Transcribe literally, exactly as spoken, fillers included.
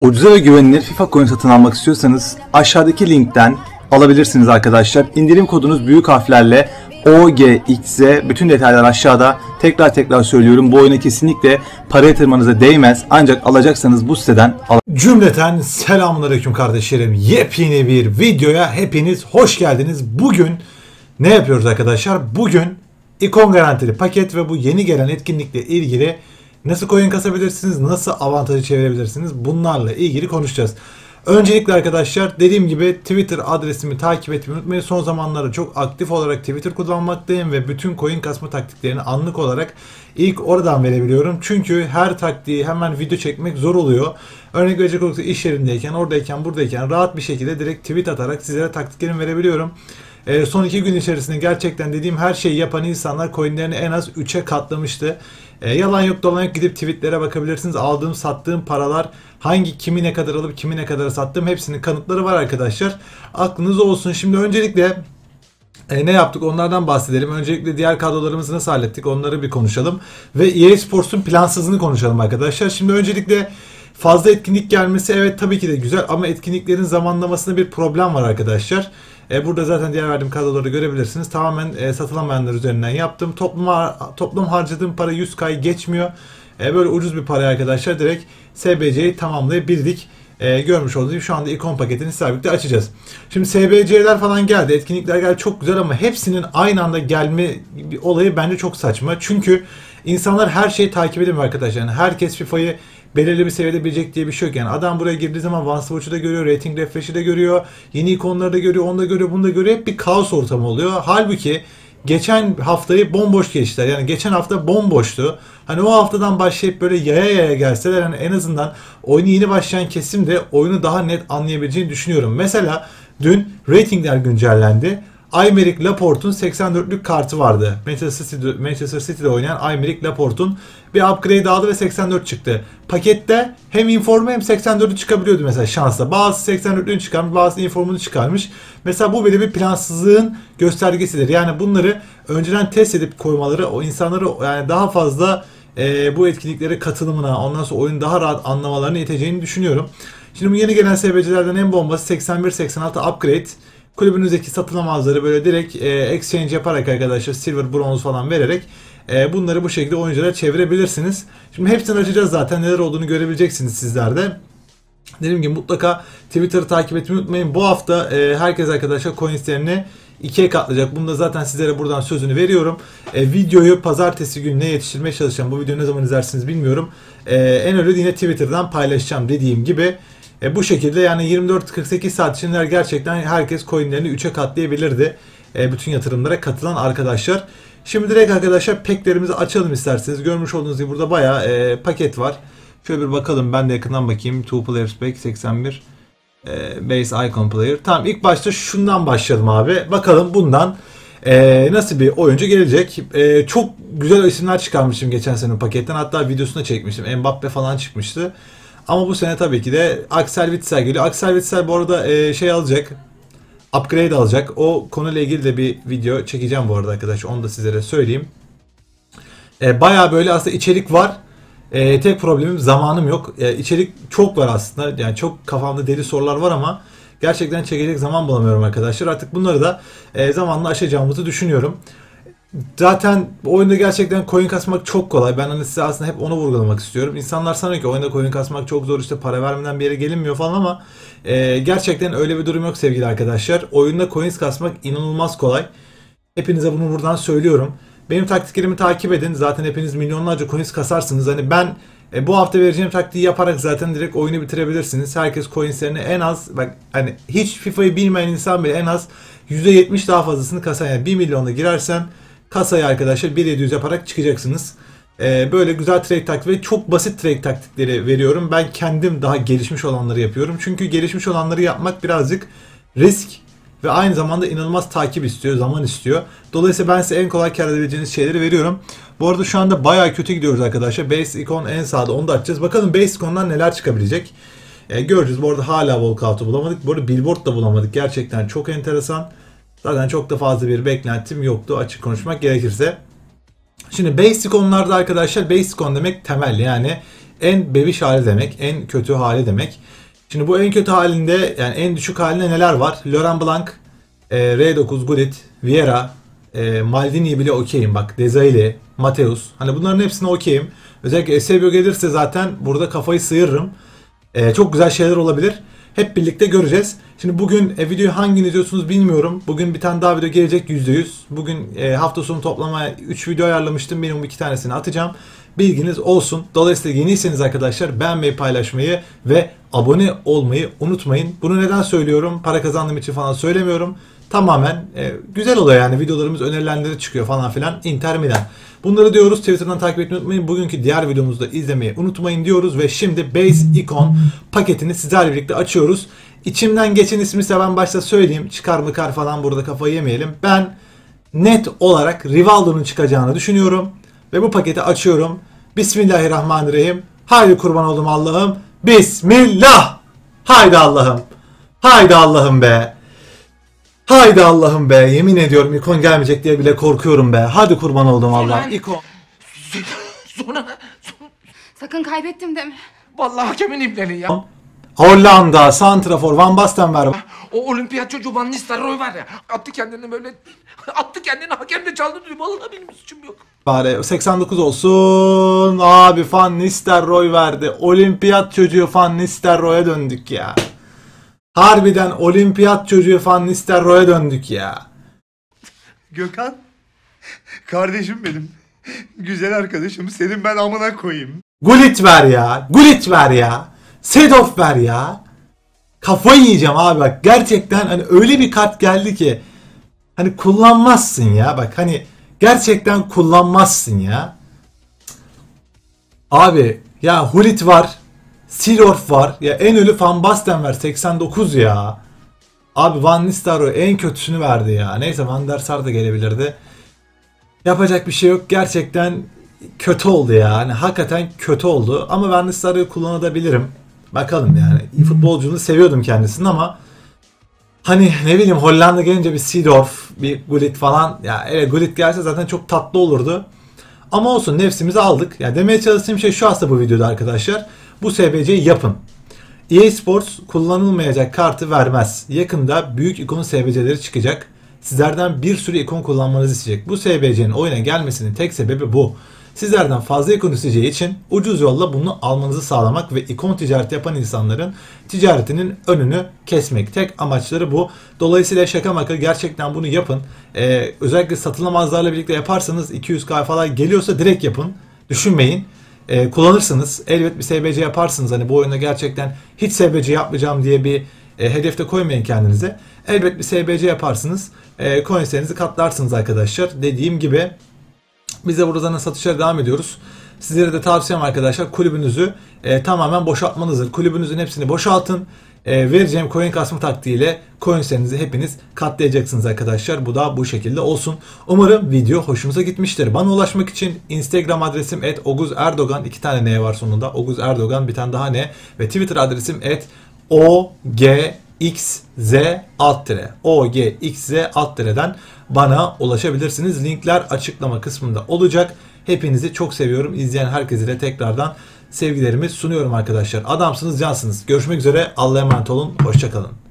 Ucuza ve güvenilir FIFA coin satın almak istiyorsanız aşağıdaki linkten alabilirsiniz arkadaşlar. İndirim kodunuz büyük harflerle O G X Z. Bütün detaylar aşağıda. Tekrar tekrar söylüyorum, bu oyuna kesinlikle para yatırmanıza değmez. Ancak alacaksanız bu siteden al. Cümleten selamünaleyküm kardeşlerim. Yepyeni bir videoya hepiniz hoş geldiniz. Bugün ne yapıyoruz arkadaşlar? Bugün ikon garantili paket ve bu yeni gelen etkinlikle ilgili nasıl coin kasabilirsiniz, nasıl avantajı çevirebilirsiniz, bunlarla ilgili konuşacağız. Öncelikle arkadaşlar, dediğim gibi Twitter adresimi takip etmeyi unutmayın. Son zamanlarda çok aktif olarak Twitter kullanmaktayım ve bütün coin kasma taktiklerini anlık olarak ilk oradan verebiliyorum. Çünkü her taktiği hemen video çekmek zor oluyor. Örnek verecek olursa iş yerindeyken, oradayken, buradayken rahat bir şekilde direkt tweet atarak sizlere taktiklerimi verebiliyorum. E, son iki gün içerisinde gerçekten dediğim her şeyi yapan insanlar coinlerini en az üçe katlamıştı. E, yalan yok dolan yok, gidip tweetlere bakabilirsiniz. Aldığım sattığım paralar, hangi kimi ne kadar alıp kimi ne kadar sattığım, hepsinin kanıtları var arkadaşlar. Aklınız olsun. Şimdi öncelikle e, ne yaptık onlardan bahsedelim. Öncelikle diğer kadrolarımızı nasıl hallettik onları bir konuşalım. Ve E A Sports'un plansızını konuşalım arkadaşlar. Şimdi öncelikle fazla etkinlik gelmesi evet tabii ki de güzel, ama etkinliklerin zamanlamasında bir problem var arkadaşlar. Burada zaten diğer verdiğim kadroları görebilirsiniz. Tamamen satılamayanlar üzerinden yaptım. Topluma, toplam harcadığım para yüz K'yı geçmiyor. Böyle ucuz bir paraya arkadaşlar direkt S B C'yi tamamlayabildik. Görmüş olduğunuz gibi şu anda ikon paketini sizlerle birlikte açacağız. Şimdi S B C'ler falan geldi, etkinlikler geldi, çok güzel, ama hepsinin aynı anda gelme olayı bence çok saçma. Çünkü insanlar her şeyi takip edemiyor arkadaşlar. Yani herkes FIFA'yı belirli bir seviyede bilecek diye bir şey yok. Yani adam buraya girdiği zaman Vanswatch'ı da görüyor, Rating Refresh'i de görüyor, yeni ikonları da görüyor, onu da görüyor, bunu da görüyor. Hep bir kaos ortamı oluyor. Halbuki geçen haftayı bomboş geçtiler. Yani geçen hafta bomboştu. Hani o haftadan başlayıp böyle yaya yaya gelseler, hani en azından oyunu yeni başlayan kesim de oyunu daha net anlayabileceğini düşünüyorum. Mesela dün ratingler güncellendi. Aymeric Laporte'un seksen dörtlük kartı vardı. Manchester City'de, Manchester City'de oynayan Aymeric Laporte'un bir upgrade aldı ve seksen dört çıktı. Pakette hem informu hem seksen dörtü çıkabiliyordu mesela şansla. Bazısı seksen dörtlüğünü çıkarmış, bazısı informunu çıkarmış. Mesela bu böyle bir plansızlığın göstergesidir. Yani bunları önceden test edip koymaları, o insanları yani daha fazla e, bu etkinliklere katılımına, ondan sonra oyunu daha rahat anlamalarını yeteceğini düşünüyorum. Şimdi bu yeni gelen S B C'lerden en bombası seksen bir seksen altı upgrade. Kulübünüzdeki satılamazları böyle direkt e, exchange yaparak arkadaşlar, silver, bronze falan vererek e, bunları bu şekilde oyunculara çevirebilirsiniz. Şimdi hepsini açacağız, zaten neler olduğunu görebileceksiniz sizler de. Dediğim gibi mutlaka Twitter'ı takip etmeyi unutmayın. Bu hafta e, herkes arkadaşlar coinslerini ikiye katlayacak. Bunu da zaten sizlere buradan sözünü veriyorum. E, videoyu pazartesi gününe yetiştirmeye çalışacağım. Bu videoyu ne zaman izlersiniz bilmiyorum. E, en öyle yine Twitter'dan paylaşacağım dediğim gibi. E bu şekilde yani yirmi dört kırk sekiz saat içinde gerçekten herkes coinlerini üçe katlayabilirdi. E bütün yatırımlara katılan arkadaşlar. Şimdi direkt arkadaşlar peklerimizi açalım isterseniz. Görmüş olduğunuz gibi burada bayağı e, paket var. Şöyle bir bakalım, ben de yakından bakayım. Two Players Pack seksen bir e, Base Icon Player. Tamam, ilk başta şundan başlayalım abi. Bakalım bundan e, nasıl bir oyuncu gelecek. E, çok güzel isimler çıkarmıştım geçen sene paketten. Hatta videosunu çekmiştim. Mbappé falan çıkmıştı. Ama bu sene tabii ki de Axel Witsel geliyor. Axel Witsel bu arada şey alacak, upgrade alacak. O konuyla ilgili de bir video çekeceğim bu arada arkadaşlar. Onu da sizlere söyleyeyim. Bayağı böyle aslında içerik var. Tek problemim zamanım yok. İçerik çok var aslında. Yani çok kafamda deli sorular var ama gerçekten çekecek zaman bulamıyorum arkadaşlar. Artık bunları da zamanla aşacağımızı düşünüyorum. Zaten oyunda gerçekten coin kasmak çok kolay. Ben hani size aslında hep onu vurgulamak istiyorum. İnsanlar sanıyor ki oyunda coin kasmak çok zor, işte para vermeden bir yere gelinmiyor falan, ama e, gerçekten öyle bir durum yok sevgili arkadaşlar. Oyunda coin kasmak inanılmaz kolay. Hepinize bunu buradan söylüyorum. Benim taktiklerimi takip edin. Zaten hepiniz milyonlarca coin kasarsınız. Hani ben e, bu hafta vereceğim taktiği yaparak zaten direkt oyunu bitirebilirsiniz. Herkes coinlerini en az, bak hani hiç FIFA'yı bilmeyen insan bile en az yüzde yetmiş daha fazlasını kasar. Yani bir milyonla girersen kasayı arkadaşlar bin yedi yüz yaparak çıkacaksınız. Ee, böyle güzel trade taktik ve çok basit trade taktikleri veriyorum. Ben kendim daha gelişmiş olanları yapıyorum. Çünkü gelişmiş olanları yapmak birazcık risk ve aynı zamanda inanılmaz takip istiyor, zaman istiyor. Dolayısıyla ben size en kolay kar edebileceğiniz şeyleri veriyorum. Bu arada şu anda bayağı kötü gidiyoruz arkadaşlar. Base icon en sağda, onu da açacağız. Bakalım base icon'dan neler çıkabilecek. Ee, göreceğiz. Bu arada hala walkout'u bulamadık. Bu arada billboard da bulamadık. Gerçekten çok enteresan. Zaten çok da fazla bir beklentim yoktu açık konuşmak gerekirse. Şimdi base iconlarda arkadaşlar, base icon demek temel, yani en bebiş hali demek, en kötü hali demek. Şimdi bu en kötü halinde, yani en düşük halinde neler var? Laurent Blanc, R dokuz Gullit, Vieira, Maldini bile okeyim. Bak, Dezailly, Mateus. Hani bunların hepsine okeyim. Özellikle Eusebio gelirse zaten burada kafayı sıyırırım. Çok güzel şeyler olabilir. Hep birlikte göreceğiz. Şimdi bugün e, videoyu hangi izliyorsunuz bilmiyorum. Bugün bir tane daha video gelecek yüzde yüz. Bugün e, hafta sonu toplama üç video ayarlamıştım. Minimum iki tanesini atacağım. Bilginiz olsun. Dolayısıyla yeniyseniz arkadaşlar beğenmeyi, paylaşmayı ve abone olmayı unutmayın. Bunu neden söylüyorum? Para kazandığım için falan söylemiyorum. Tamamen e, güzel oluyor yani. Videolarımız önerilenleri çıkıyor falan filan. Inter Milan. Bunları diyoruz. Twitter'dan takip etmeyi unutmayın. Bugünkü diğer videomuzu da izlemeyi unutmayın diyoruz. Ve şimdi Base Icon paketini sizlerle birlikte açıyoruz. İçimden geçen ismi ise ben başta söyleyeyim. Çıkar mı kar falan, burada kafayı yemeyelim. Ben net olarak Rivaldo'nun çıkacağını düşünüyorum. Ve bu paketi açıyorum. Bismillahirrahmanirrahim. Haydi kurban oldum Allah'ım. Bismillah. Haydi Allah'ım. Haydi Allah'ım be. Haydi Allah'ım be. Yemin ediyorum ikon gelmeyecek diye bile korkuyorum be. Hadi kurban oldum Allah'ım. İkon. Sonra. Sakın kaybettim deme. Vallahi hakemin ipleri ya. Hollanda, santrafor, Van Basten ver. O olimpiyat çocuğu Van Nistelrooy var ya. Attı kendini böyle. Attı kendini, hakem de çaldı. Vallahi benim suçum yok. Bari seksen dokuz olsun. Abi Van Nistelrooy verdi. Olimpiyat çocuğu Van Nistelrooy'a döndük ya. Harbiden olimpiyat çocuğu Van Nistelrooy'a döndük ya. Gökhan. Kardeşim benim. Güzel arkadaşım. Senin ben amına koyayım. Gullit ver ya. Gullit ver ya. Seedorf ver ya. Kafayı yiyeceğim abi bak. Gerçekten hani öyle bir kart geldi ki. Hani kullanmazsın ya. Bak hani gerçekten kullanmazsın ya. Abi ya Gullit var. Seedorf var. Ya en ölü Van Basten ver. seksen dokuz ya. Abi Van Nistelrooy en kötüsünü verdi ya. Neyse Van der Sar da gelebilirdi. Yapacak bir şey yok. Gerçekten kötü oldu ya. Yani hakikaten kötü oldu. Ama Van Nistelrooy'u kullanabilirim. Bakalım yani. Futbolcunu seviyordum kendisini ama hani ne bileyim Hollanda gelince bir Seedorf, bir Gullit falan. Ya evet, Gullit gelse zaten çok tatlı olurdu. Ama olsun, nefsimizi aldık. Ya demeye çalıştığım şey şu aslında bu videoda arkadaşlar. Bu S B C'yi yapın. E A Sports kullanılmayacak kartı vermez. Yakında büyük ikon S B C'leri çıkacak. Sizlerden bir sürü ikon kullanmanızı isteyecek. Bu S B C'nin oyuna gelmesinin tek sebebi bu. Sizlerden fazla ikon isteyeceği için ucuz yolla bunu almanızı sağlamak ve ikon ticareti yapan insanların ticaretinin önünü kesmek. Tek amaçları bu. Dolayısıyla şaka maka, gerçekten bunu yapın. Ee, özellikle satılamazlarla birlikte yaparsanız iki yüz K falan geliyorsa direkt yapın. Düşünmeyin. Ee, kullanırsınız. Elbet bir S B C yaparsınız. Hani bu oyunda gerçekten hiç S B C yapmayacağım diye bir e, hedefte koymayın kendinize. Elbet bir S B C yaparsınız. E, coin sayınızı katlarsınız arkadaşlar. Dediğim gibi. Biz de buradan satışlara devam ediyoruz. Sizlere de tavsiyem arkadaşlar, kulübünüzü e, tamamen boşaltmanızdır. Kulübünüzün hepsini boşaltın. E, vereceğim coin kasma taktiğiyle coin sayınızı hepiniz katlayacaksınız arkadaşlar. Bu da bu şekilde olsun. Umarım video hoşunuza gitmiştir. Bana ulaşmak için Instagram adresim et Oğuz Erdoğan, iki tane ne var sonunda. Oğuz Erdoğan, bir tane daha ne. Ve Twitter adresim et O G X Z alt tire O G X Z alt tire'den bana ulaşabilirsiniz. Linkler açıklama kısmında olacak. Hepinizi çok seviyorum. İzleyen herkese de tekrardan sevgilerimi sunuyorum arkadaşlar. Adamsınız, cansınız. Görüşmek üzere. Allah'a emanet olun. Hoşça kalın.